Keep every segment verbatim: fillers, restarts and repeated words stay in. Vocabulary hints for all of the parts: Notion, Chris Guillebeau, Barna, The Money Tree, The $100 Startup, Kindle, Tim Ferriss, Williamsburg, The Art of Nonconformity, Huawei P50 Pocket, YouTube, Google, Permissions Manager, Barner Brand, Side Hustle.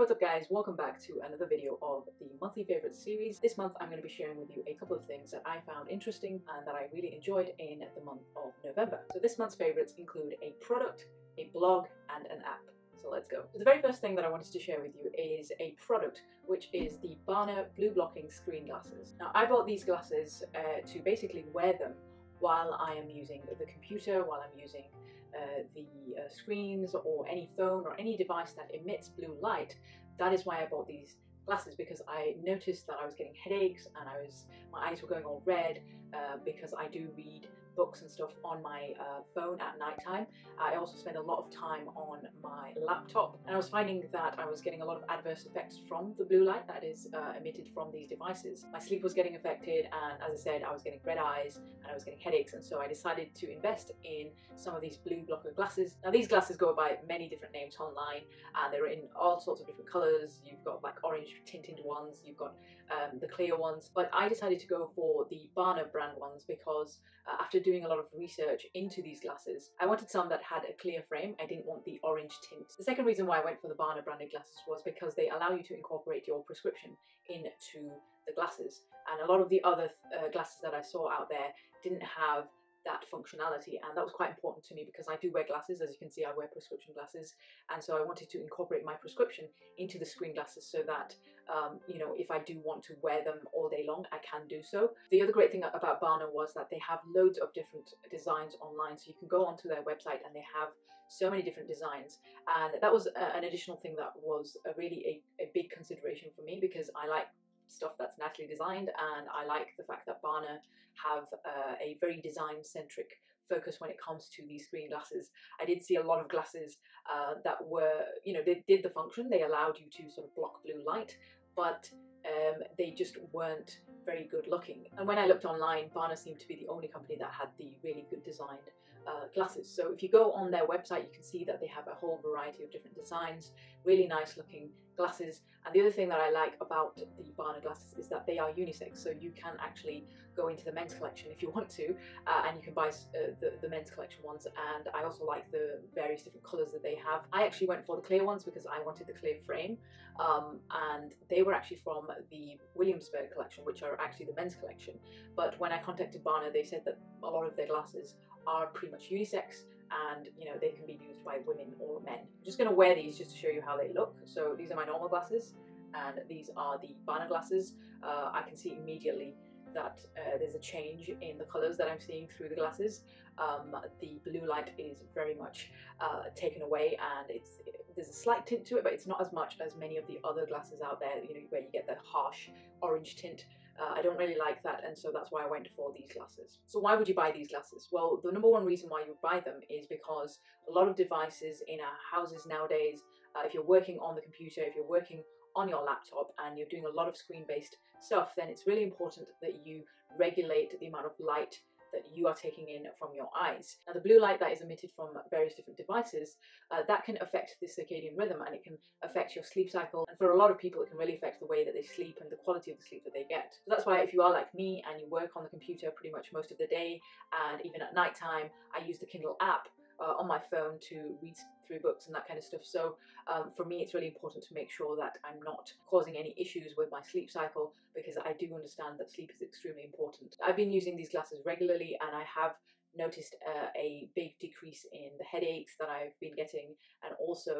what's up guys, welcome back to another video of the monthly favorites series. This month I'm going to be sharing with you a couple of things that I found interesting and that I really enjoyed in the month of November. So this month's favorites include a product, a blog and an app. So let's go. The very first thing that I wanted to share with you is a product, which is the Barna blue blocking screen glasses. Now I bought these glasses uh, to basically wear them while I am using the computer, while I'm using uh, the uh, screens or any phone or any device that emits blue light. That is why I bought these glasses, because I noticed that I was getting headaches and I was my eyes were going all red uh, because I do read books and stuff on my uh, phone at night time. I also spend a lot of time on my laptop, and I was finding that I was getting a lot of adverse effects from the blue light that is uh, emitted from these devices. My sleep was getting affected, and as I said, I was getting red eyes and I was getting headaches, and so I decided to invest in some of these blue blocker glasses. Now these glasses go by many different names online, and they're in all sorts of different colours. You've got like orange tinted ones, you've got um, the clear ones, but I decided to go for the Barna brand ones because uh, after doing a lot of research into these glasses, I wanted some that had a clear frame. I didn't want the orange tint. The second reason why I went for the Barna branded glasses was because they allow you to incorporate your prescription into the glasses, and a lot of the other uh, glasses that I saw out there didn't have that functionality, and that was quite important to me because I do wear glasses. As you can see, I wear prescription glasses, and so I wanted to incorporate my prescription into the screen glasses so that um, you know, if I do want to wear them all day long, I can do so. The other great thing about Barna was that they have loads of different designs online, so you can go onto their website and they have so many different designs, and that was a, an additional thing that was a really a, a big consideration for me, because I like stuff that's naturally designed, and I like the fact that Barna have uh, a very design centric focus when it comes to these screen glasses. I did see a lot of glasses uh, that were, you know, they did the function, they allowed you to sort of block blue light, but um, they just weren't very good looking. And when I looked online, Barna seemed to be the only company that had the really good designed Uh, glasses. So if you go on their website, you can see that they have a whole variety of different designs, really nice looking glasses. And the other thing that I like about the Barna glasses is that they are unisex, so you can actually go into the men's collection if you want to, uh, and you can buy uh, the, the men's collection ones. And I also like the various different colors that they have. I actually went for the clear ones because I wanted the clear frame, um, and they were actually from the Williamsburg collection, which are actually the men's collection. But when I contacted Barna, they said that a lot of their glasses are pretty much unisex, and you know, they can be used by women or men. I'm just going to wear these just to show you how they look. So these are my normal glasses, and these are the Barna glasses. Uh, I can see immediately that uh, there's a change in the colours that I'm seeing through the glasses. Um, the blue light is very much uh, taken away, and it's it, there's a slight tint to it, but it's not as much as many of the other glasses out there, you know, where you get the harsh orange tint. Uh, I don't really like that, and so that's why I went for these glasses. So why would you buy these glasses? Well, the number one reason why you would buy them is because a lot of devices in our houses nowadays, uh, if you're working on the computer, if you're working on your laptop and you're doing a lot of screen-based stuff, then it's really important that you regulate the amount of light that you are taking in from your eyes. Now the blue light that is emitted from various different devices, uh, that can affect the circadian rhythm, and it can affect your sleep cycle, and for a lot of people it can really affect the way that they sleep and the quality of the sleep that they get. So that's why if you are like me and you work on the computer pretty much most of the day, and even at night time, I use the Kindle app Uh, on my phone to read through books and that kind of stuff. So um, for me it's really important to make sure that I'm not causing any issues with my sleep cycle, because I do understand that sleep is extremely important. I've been using these glasses regularly, and I have noticed uh, a big decrease in the headaches that I've been getting, and also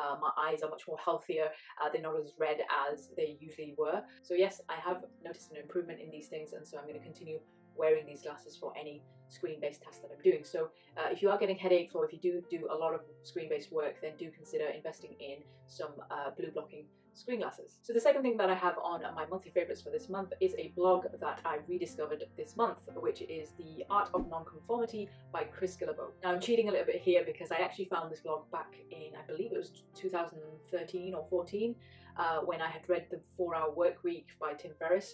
uh, my eyes are much more healthier. Uh, they're not as red as they usually were. So yes, I have noticed an improvement in these things, and so I'm going to continue wearing these glasses for any screen-based tasks that I'm doing. So uh, if you are getting headaches, or if you do do a lot of screen-based work, then do consider investing in some uh, blue blocking screen glasses. So the second thing that I have on my monthly favorites for this month is a blog that I rediscovered this month, which is The Art of Nonconformity by Chris Guillebeau. Now I'm cheating a little bit here because I actually found this blog back in, I believe it was two thousand thirteen or fourteen, uh, when I had read The four hour Work Week by Tim Ferriss,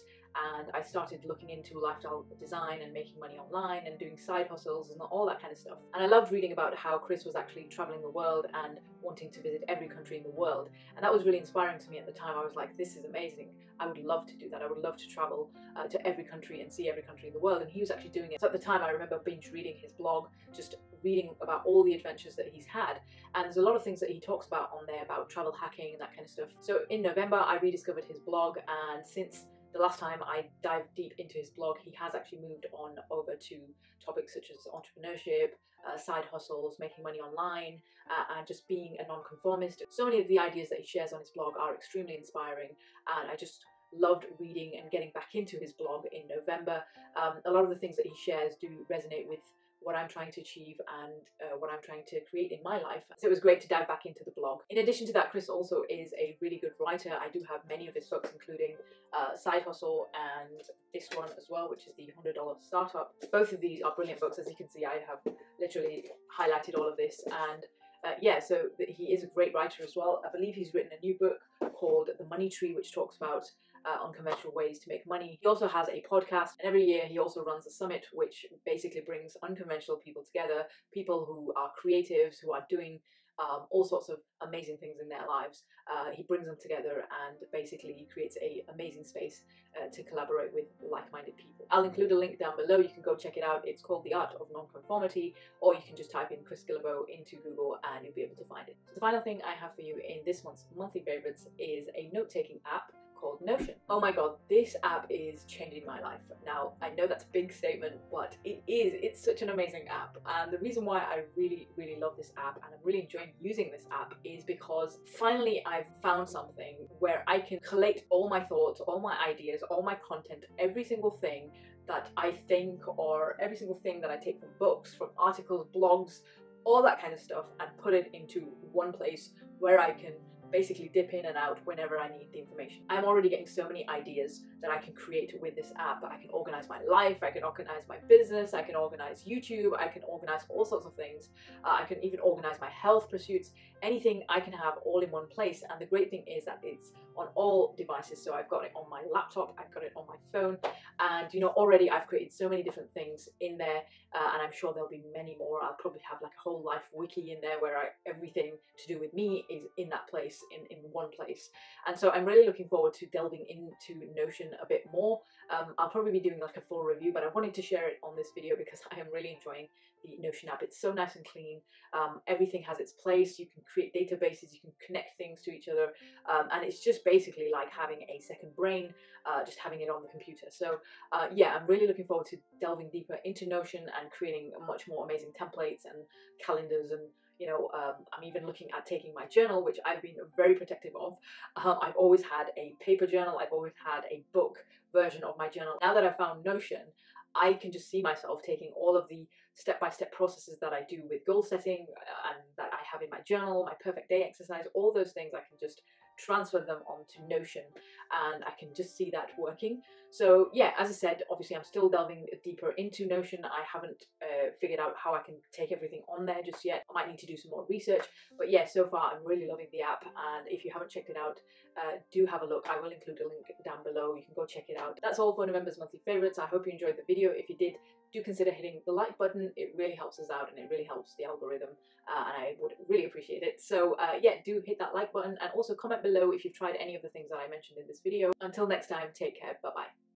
and I started looking into lifestyle design and making money online and doing doing side hustles and all that kind of stuff. And I loved reading about how Chris was actually traveling the world and wanting to visit every country in the world. And that was really inspiring to me at the time. I was like, this is amazing. I would love to do that. I would love to travel uh, to every country and see every country in the world. And he was actually doing it. So at the time, I remember binge reading his blog, just reading about all the adventures that he's had. And there's a lot of things that he talks about on there about travel hacking and that kind of stuff. So in November, I rediscovered his blog, and since the last time I dived deep into his blog, he has actually moved on over to topics such as entrepreneurship, uh, side hustles, making money online, uh, and just being a nonconformist. So many of the ideas that he shares on his blog are extremely inspiring, and I just loved reading and getting back into his blog in November. Um, a lot of the things that he shares do resonate with what I'm trying to achieve and uh, what I'm trying to create in my life. So it was great to dive back into the blog. In addition to that, Chris also is a really good writer. I do have many of his books, including uh, Side Hustle and this one as well, which is The one hundred dollar Startup. Both of these are brilliant books. As you can see, I have literally highlighted all of this. And uh, yeah, so he is a great writer as well. I believe he's written a new book called The Money Tree, which talks about Uh, unconventional ways to make money. He also has a podcast, and every year he also runs a summit which basically brings unconventional people together, people who are creatives, who are doing um, all sorts of amazing things in their lives. Uh, he brings them together and basically he creates an amazing space uh, to collaborate with like-minded people. I'll include a link down below. You can go check it out. It's called The Art of Nonconformity, or you can just type in Chris Guillebeau into Google and you'll be able to find it. So the final thing I have for you in this month's monthly favorites is a note-taking app called Notion. Oh my god, this app is changing my life. Now, I know that's a big statement, but it is. It's such an amazing app. And the reason why I really, really love this app and I'm really enjoying using this app is because finally I've found something where I can collate all my thoughts, all my ideas, all my content, every single thing that I think, or every single thing that I take from books, from articles, blogs, all that kind of stuff, and put it into one place where I can basically dip in and out whenever I need the information. I'm already getting so many ideas that I can create with this app. I can organize my life, I can organize my business, I can organize YouTube, I can organize all sorts of things. Uh, I can even organize my health pursuits. Anything I can have all in one place. And the great thing is that it's on all devices. So I've got it on my laptop, I've got it on my phone, and you know, already I've created so many different things in there, uh, and I'm sure there'll be many more. I'll probably have like a whole life wiki in there where I, everything to do with me is in that place. In, in one place. And so I'm really looking forward to delving into Notion a bit more. Um, I'll probably be doing like a full review, but I wanted to share it on this video because I am really enjoying the Notion app. It's so nice and clean. Um, everything has its place. You can create databases, you can connect things to each other. Um, and it's just basically like having a second brain, uh, just having it on the computer. So uh, yeah, I'm really looking forward to delving deeper into Notion and creating much more amazing templates and calendars, and you know, um, I'm even looking at taking my journal, which I've been very protective of. Um, I've always had a paper journal. I've always had a book version of my journal. Now that I've found Notion, I can just see myself taking all of the step-by-step processes that I do with goal setting and that I have in my journal, my perfect day exercise, all those things. I can just transfer them onto Notion, and I can just see that working. So yeah, as I said, obviously I'm still delving deeper into Notion. I haven't uh, figured out how I can take everything on there just yet. I might need to do some more research, but yeah, so far I'm really loving the app, and if you haven't checked it out, uh, do have a look. I will include a link down below. You can go check it out. That's all for November's monthly favorites. I hope you enjoyed the video. If you did, do consider hitting the like button. It really helps us out and it really helps the algorithm, uh, and I would really appreciate it. So uh, yeah, do hit that like button, and also comment below if you've tried any of the things that I mentioned in this video. Until next time, take care, bye bye.